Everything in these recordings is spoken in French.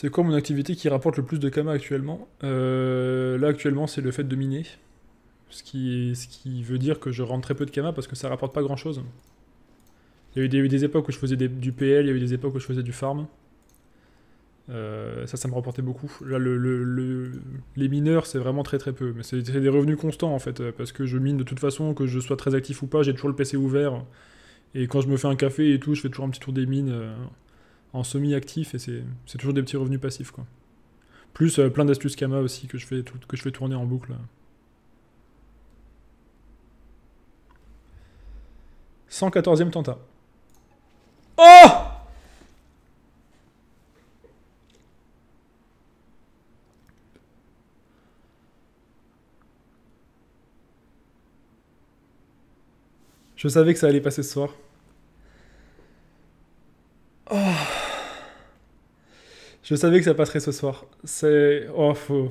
C'est quoi mon activité qui rapporte le plus de kama actuellement? Là actuellement c'est le fait de miner. Ce qui veut dire que je rentre très peu de kama parce que ça rapporte pas grand chose. Il y a eu des époques où je faisais du PL, il y a eu des époques où je faisais du farm. Ça me rapportait beaucoup. Là, les mineurs, c'est vraiment très peu. Mais c'est des revenus constants, en fait, parce que je mine de toute façon, que je sois très actif ou pas, j'ai toujours le PC ouvert. Et quand je me fais un café et tout, je fais toujours un petit tour des mines en semi-actif, et c'est toujours des petits revenus passifs, quoi. Plus plein d'astuces Kama aussi que je fais tourner en boucle. « 114e tenta. » Oh! Je savais que ça allait passer ce soir. Oh. Je savais que ça passerait ce soir. C'est... Oh, faut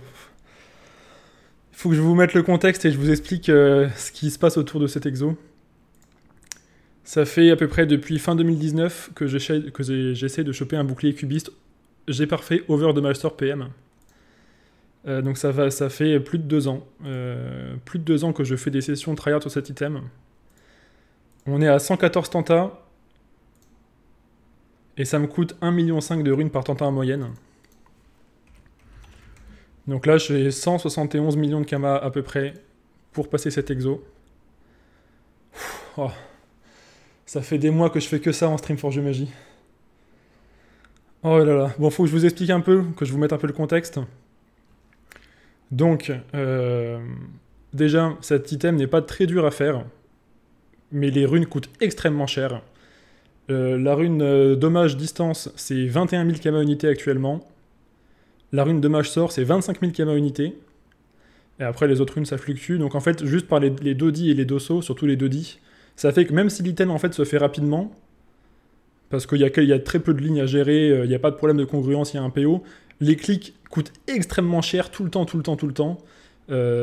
que je vous mette le contexte et je vous explique ce qui se passe autour de cet exo. Ça fait à peu près depuis fin 2019 que j'essaie de choper un bouclier cubiste. J'ai parfait over de master PM. Donc ça fait plus de 2 ans. Plus de 2 ans que je fais des sessions tryhard sur cet item. On est à 114 tentas. Et ça me coûte 1,5 million de runes par tenta en moyenne. Donc là j'ai 171 millions de kama à peu près pour passer cet exo. Oh. Ça fait des mois que je fais que ça en stream Forgemagie. Oh là là. Bon, faut que je vous explique un peu, que je vous mette un peu le contexte. Donc, déjà, cet item n'est pas très dur à faire, mais les runes coûtent extrêmement cher. La rune dommage distance, c'est 21 000 kama unités actuellement. La rune dommage sort, c'est 25 000 kama unités. Et après, les autres runes, ça fluctue. Donc en fait, juste par les dodis et les dosso, surtout les dodis, ça fait que même si l'item en fait se fait rapidement, parce qu'il y a très peu de lignes à gérer, il n'y a pas de problème de congruence, il y a un PO, les clics coûtent extrêmement cher tout le temps.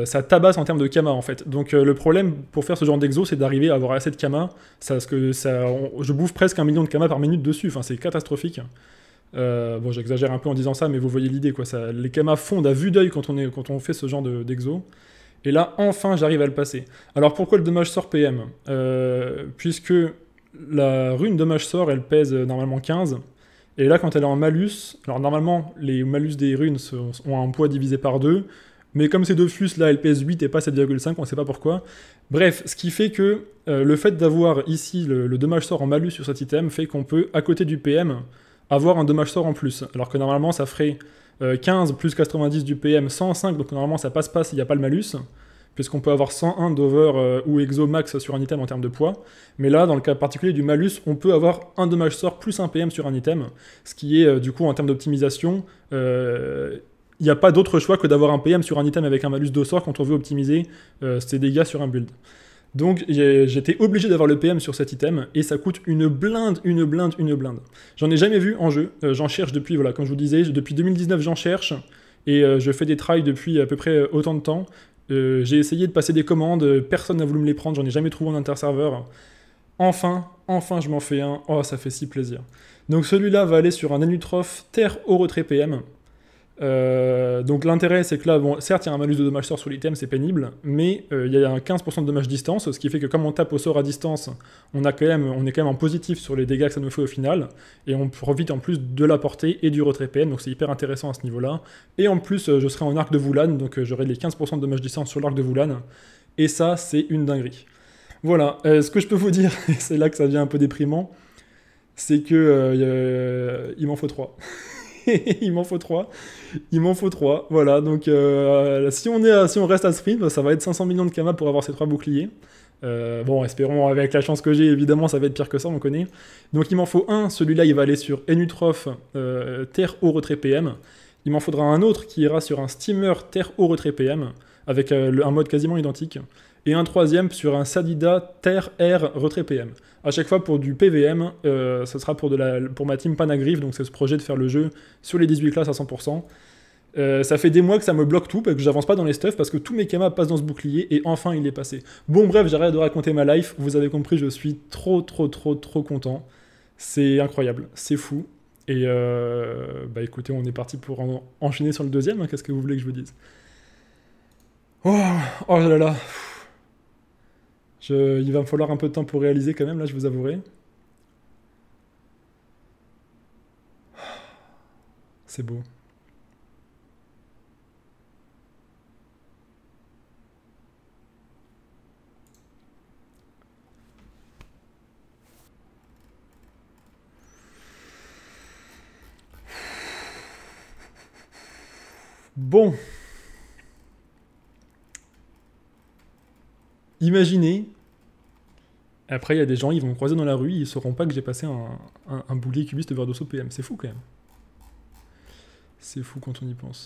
Ça tabasse en termes de kama en fait. Donc le problème pour faire ce genre d'exo, c'est d'arriver à avoir assez de kama. Je bouffe presque 1 million de kama par minute dessus, enfin, c'est catastrophique. Bon, j'exagère un peu en disant ça, mais vous voyez l'idée, quoi. Ça, les kama fondent à vue d'œil quand on fait ce genre d'exo. Et là, enfin, j'arrive à le passer. Alors, pourquoi le dommage sort PM? Puisque la rune dommage sort, elle pèse normalement 15. Et là, quand elle est en malus... Alors, normalement, les malus des runes ont un poids divisé par 2. Mais comme c'est Dofus, là, elle pèse 8 et pas 7,5, on ne sait pas pourquoi. Bref, ce qui fait que le fait d'avoir ici le dommage sort en malus sur cet item fait qu'on peut, à côté du PM, avoir un dommage sort en plus. Alors que normalement, ça ferait... 15 plus 90 du PM, 105, donc normalement ça passe pas s'il n'y a pas le malus, puisqu'on peut avoir 101 d'over ou exo max sur un item en termes de poids, mais là dans le cas particulier du malus, on peut avoir un dommage sort plus un PM sur un item, ce qui est du coup en termes d'optimisation, il n'y a pas d'autre choix que d'avoir un PM sur un item avec un malus de sort quand on veut optimiser ses dégâts sur un build. Donc j'étais obligé d'avoir le PM sur cet item, et ça coûte une blinde. J'en ai jamais vu en jeu, j'en cherche depuis, voilà, comme je vous disais, depuis 2019 j'en cherche, et je fais des tries depuis à peu près autant de temps. J'ai essayé de passer des commandes, personne n'a voulu me les prendre, j'en ai jamais trouvé en interserveur. Enfin je m'en fais un, oh ça fait si plaisir. Donc celui-là va aller sur un Enutrof terre au retrait PM. Donc l'intérêt c'est que là, bon, certes il y a un malus de dommage sort sur l'item, c'est pénible, mais il y a un 15% de dommage distance, ce qui fait que comme on tape au sort à distance, on est quand même en positif sur les dégâts que ça nous fait au final, et on profite en plus de la portée et du retrait PM, donc c'est hyper intéressant à ce niveau-là. Et en plus je serai en arc de Voulane, donc j'aurai les 15% de dommage distance sur l'arc de Voulane, et ça c'est une dinguerie. Voilà, ce que je peux vous dire, c'est là que ça devient un peu déprimant, c'est que il m'en faut 3. Il m'en faut 3, voilà, donc si on reste à ce rythme, ça va être 500 millions de kama pour avoir ces 3 boucliers. Bon, espérons, avec la chance que j'ai, évidemment, ça va être pire que ça, on connaît. Donc il m'en faut un, celui-là, il va aller sur Enutrof, terre au retrait PM. Il m'en faudra un autre qui ira sur un steamer terre au retrait PM, avec un mode quasiment identique. Et un troisième sur un Sadida Terre Air Retrait PM. A chaque fois pour du PVM, ça sera pour ma team Panagriffe, donc c'est ce projet de faire le jeu sur les 18 classes à 100%. Ça fait des mois que ça me bloque tout, parce que j'avance pas dans les stuffs, parce que tous mes kamas passent dans ce bouclier, et enfin il est passé. Bon bref, j'arrête de raconter ma life, vous avez compris, je suis trop content. C'est incroyable, c'est fou. Et bah écoutez, on est parti pour enchaîner sur le deuxième, hein, qu'est-ce que vous voulez que je vous dise? Oh là là, il va me falloir un peu de temps pour réaliser quand même, là je vous avouerai. C'est beau. Bon. Imaginez. Après, il y a des gens, ils vont me croiser dans la rue, ils ne sauront pas que j'ai passé un bouclier cubiste vers Dosso PM. C'est fou quand même. C'est fou quand on y pense.